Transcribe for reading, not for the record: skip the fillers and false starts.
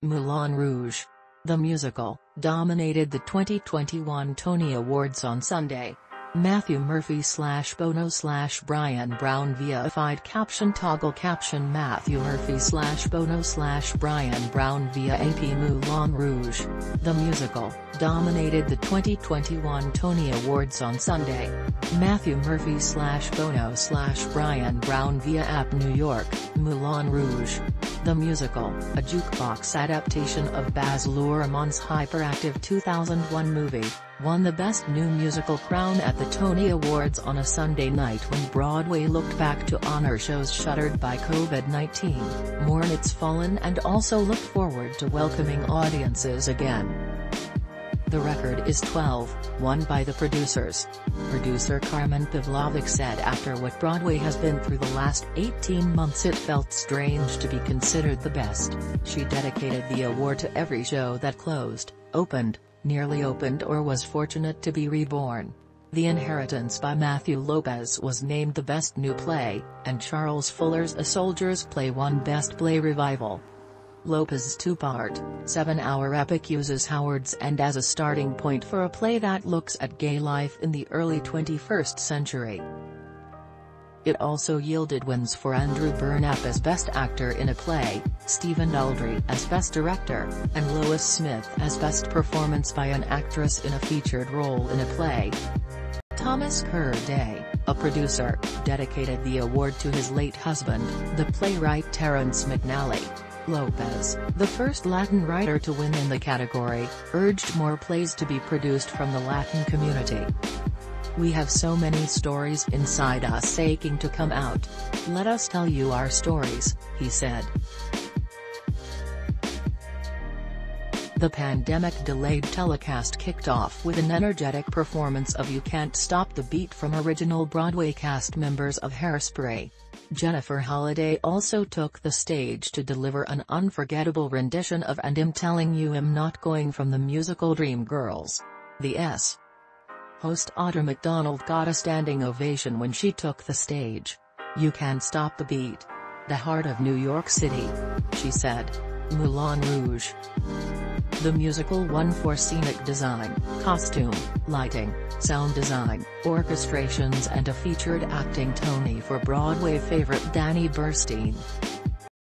Moulin Rouge! The Musical dominated the 2021 Tony Awards on Sunday. Matthew Murphy/Boneau/Bryan Brown via caption toggle caption Matthew Murphy/Boneau/Bryan Brown via AP. Moulin Rouge! The Musical dominated the 2021 Tony Awards on Sunday. Matthew Murphy/Boneau/Bryan Brown via AP. New York. Moulin Rouge! The Musical, a jukebox adaptation of Baz Luhrmann's hyperactive 2001 movie, won the Best New Musical crown at the Tony Awards on a Sunday night when Broadway looked back to honor shows shuttered by COVID-19, mourn its fallen and also look forward to welcoming audiences again. The record is 12, won by the producers. Producer Carmen Pavlovich said after what Broadway has been through the last 18 months it felt strange to be considered the best. She dedicated the award to every show that closed, opened, nearly opened or was fortunate to be reborn. The Inheritance by Matthew Lopez was named the Best New Play, and Charles Fuller's A Soldier's Play won Best Play Revival. Lopez's two-part, 7-hour epic uses Howard's End as a starting point for a play that looks at gay life in the early 21st century. It also yielded wins for Andrew Burnap as Best Actor in a Play, Stephen Daldry as Best Director, and Lois Smith as Best Performance by an Actress in a Featured Role in a Play. Thomas Kirdahy, a producer, dedicated the award to his late husband, the playwright Terence McNally. Lopez, the first Latin writer to win in the category, urged more plays to be produced from the Latin community. We have so many stories inside us aching to come out. Let us tell you our stories, he said. The pandemic-delayed telecast kicked off with an energetic performance of You Can't Stop the Beat from original Broadway cast members of Hairspray. Jennifer Holliday also took the stage to deliver an unforgettable rendition of And I'm Telling You I'm Not Going from the musical Dreamgirls. The S. host Audra McDonald got a standing ovation when she took the stage. You can't stop the beat. The heart of New York City, she said. Moulin Rouge! The Musical won for scenic design, costume, lighting, sound design, orchestrations and a featured acting Tony for Broadway favorite Danny Burstein.